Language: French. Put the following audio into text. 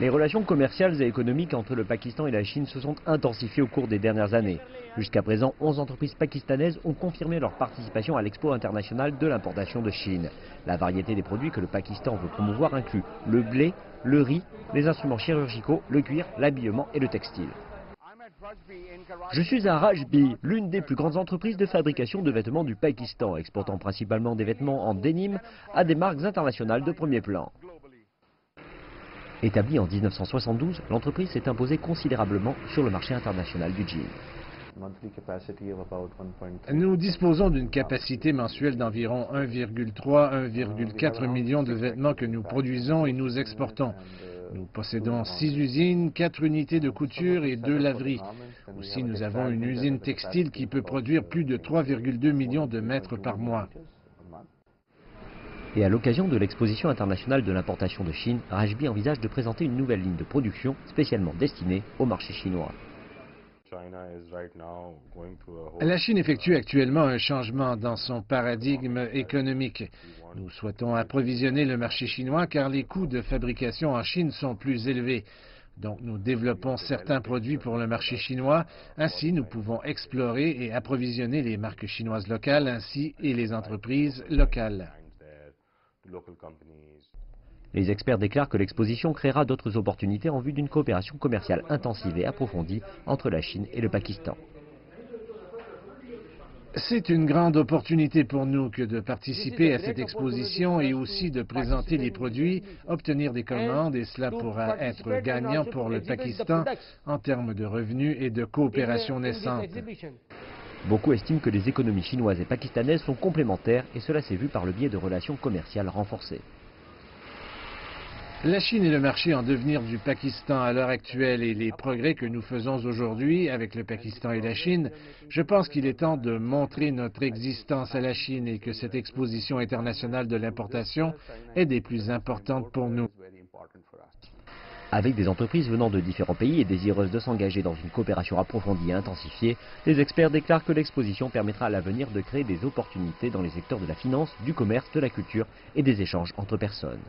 Les relations commerciales et économiques entre le Pakistan et la Chine se sont intensifiées au cours des dernières années. Jusqu'à présent, 11 entreprises pakistanaises ont confirmé leur participation à l'expo internationale de l'importation de Chine. La variété des produits que le Pakistan veut promouvoir inclut le blé, le riz, les instruments chirurgicaux, le cuir, l'habillement et le textile. Je suis à Rajbi, l'une des plus grandes entreprises de fabrication de vêtements du Pakistan, exportant principalement des vêtements en dénime à des marques internationales de premier plan. Établie en 1972, l'entreprise s'est imposée considérablement sur le marché international du jean. Nous disposons d'une capacité mensuelle d'environ 1,3-1,4 million de vêtements que nous produisons et nous exportons. Nous possédons 6 usines, 4 unités de couture et 2 laveries. Aussi, nous avons une usine textile qui peut produire plus de 3,2 millions de mètres par mois. Et à l'occasion de l'exposition internationale de l'importation de Chine, Rajbi envisage de présenter une nouvelle ligne de production spécialement destinée au marché chinois. La Chine effectue actuellement un changement dans son paradigme économique. Nous souhaitons approvisionner le marché chinois car les coûts de fabrication en Chine sont plus élevés. Donc nous développons certains produits pour le marché chinois. Ainsi, nous pouvons explorer et approvisionner les marques chinoises locales et les entreprises locales. Les experts déclarent que l'exposition créera d'autres opportunités en vue d'une coopération commerciale intensive et approfondie entre la Chine et le Pakistan. C'est une grande opportunité pour nous que de participer à cette exposition et aussi de présenter les produits, obtenir des commandes, et cela pourra être gagnant pour le Pakistan en termes de revenus et de coopération naissante. Beaucoup estiment que les économies chinoises et pakistanaises sont complémentaires et cela s'est vu par le biais de relations commerciales renforcées. La Chine est le marché en devenir du Pakistan à l'heure actuelle et les progrès que nous faisons aujourd'hui avec le Pakistan et la Chine, je pense qu'il est temps de montrer notre existence à la Chine et que cette exposition internationale de l'importation est des plus importantes pour nous. Avec des entreprises venant de différents pays et désireuses de s'engager dans une coopération approfondie et intensifiée, les experts déclarent que l'exposition permettra à l'avenir de créer des opportunités dans les secteurs de la finance, du commerce, de la culture et des échanges entre personnes.